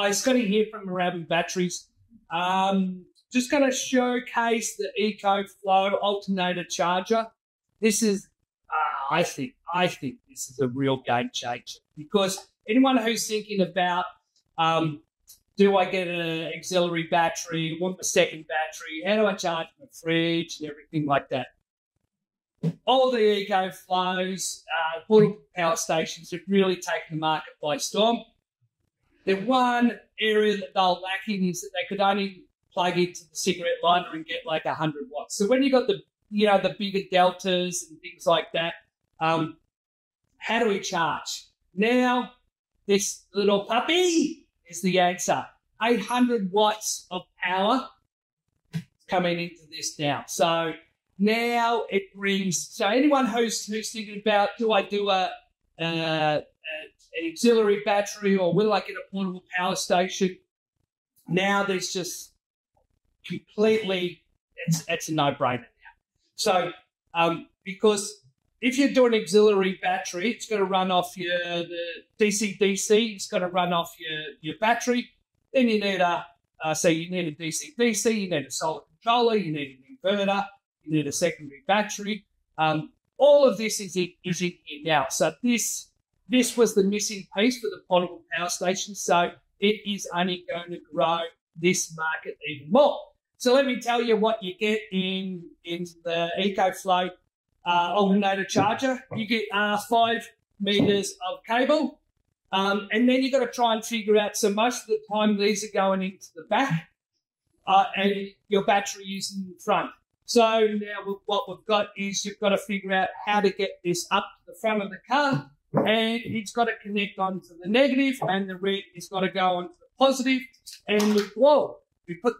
Hi, Scotty here from Moorabbin Batteries. Just going to showcase the EcoFlow alternator charger. This is, I think this is a real game changer, because anyone who's thinking about, do I get an auxiliary battery? Want my second battery? How do I charge my fridge and everything like that? All the EcoFlows, all power stations have really taken the market by storm. The one area that they're lacking is that they could only plug into the cigarette lighter and get like 100 watts. So when you got the, the bigger deltas and things like that, how do we charge? Now, this little puppy is the answer. 800 watts of power coming into this now. So now it brings, so anyone who's thinking about, do I do an auxiliary battery, or will I get a portable power station? Now there's just completely, it's a no-brainer now. So because if you do an auxiliary battery, it's going to run off the DC-DC. It's going to run off your battery. Then you need a DC-DC. You need a solar controller. You need an inverter. You need a secondary battery. All of this is in here now. So this was the missing piece for the portable power station. So it is only going to grow this market even more. So let me tell you what you get in the EcoFlow alternator charger. You get 5 meters of cable. And then you've got to try and figure out, so most of the time these are going into the back and your battery is in the front. So now what we've got is you've got to figure out how to get this up to the front of the car, and it's got to connect onto the negative, and the red is got to go onto the positive. And whoa, connect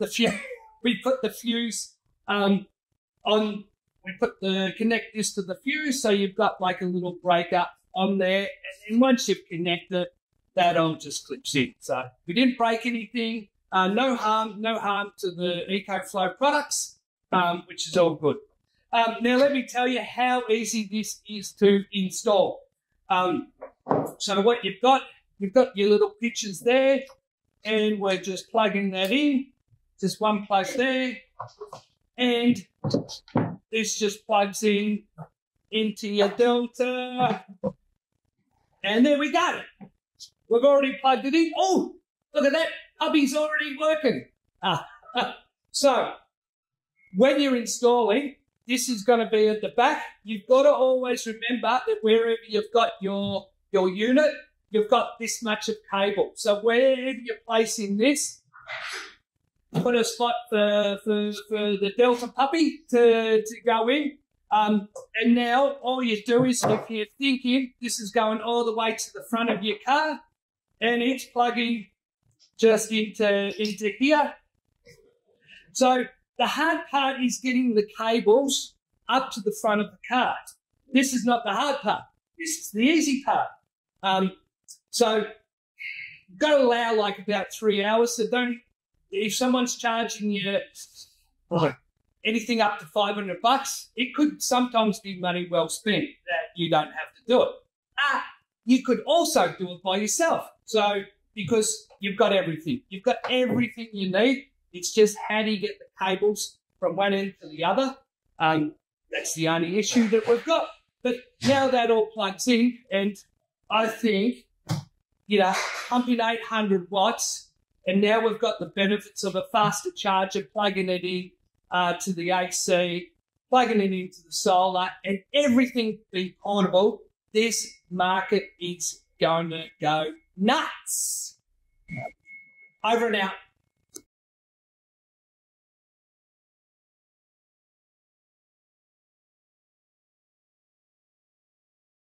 this to the fuse, so you've got like a little breaker on there, and once you've connected it, that all just clips in. So we didn't break anything. No harm to the EcoFlow products, which is all good. Now let me tell you how easy this is to install. So what you've got your little pictures there, and we're just plugging that in. Just one plug there, and this just plugs in into your delta, and there we go. We've already plugged it in. Oh, look at that, hubby's already working. So when you're installing, this is going to be at the back. You've got to always remember that wherever you've got your unit, you've got this much of cable. So wherever you're placing this, put a spot for the Delta puppy to go in. And now all you do is, if you're thinking this is going all the way to the front of your car, and it's plugging just into here. So the hard part is getting the cables up to the front of the car. This is not the hard part. This is the easy part. So you've got to allow like about 3 hours. So don't, if someone's charging you anything up to $500, it could sometimes be money well spent that you don't have to do it. You could also do it by yourself. So because you've got everything. You've got everything you need. It's just how do you get the cables from one end to the other? That's the only issue that we've got. But now that all plugs in, and I think, pumping 800 watts, and now we've got the benefits of a faster charger, plugging it in to the AC, plugging it into the solar, and everything being portable, this market is going to go nuts. Over and out.